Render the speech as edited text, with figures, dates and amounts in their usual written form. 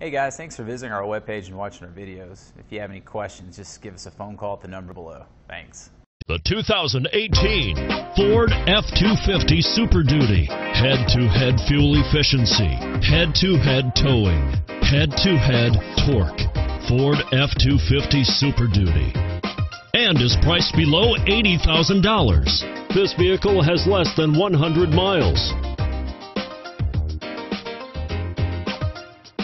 Hey guys, thanks for visiting our webpage and watching our videos. If you have any questions, just give us a phone call at the number below. Thanks. The 2018 Ford F-250 Super Duty. Head-to-head fuel efficiency, head-to-head towing, head-to-head torque. Ford F-250 Super Duty. And is priced below $80,000. This vehicle has less than 100 miles.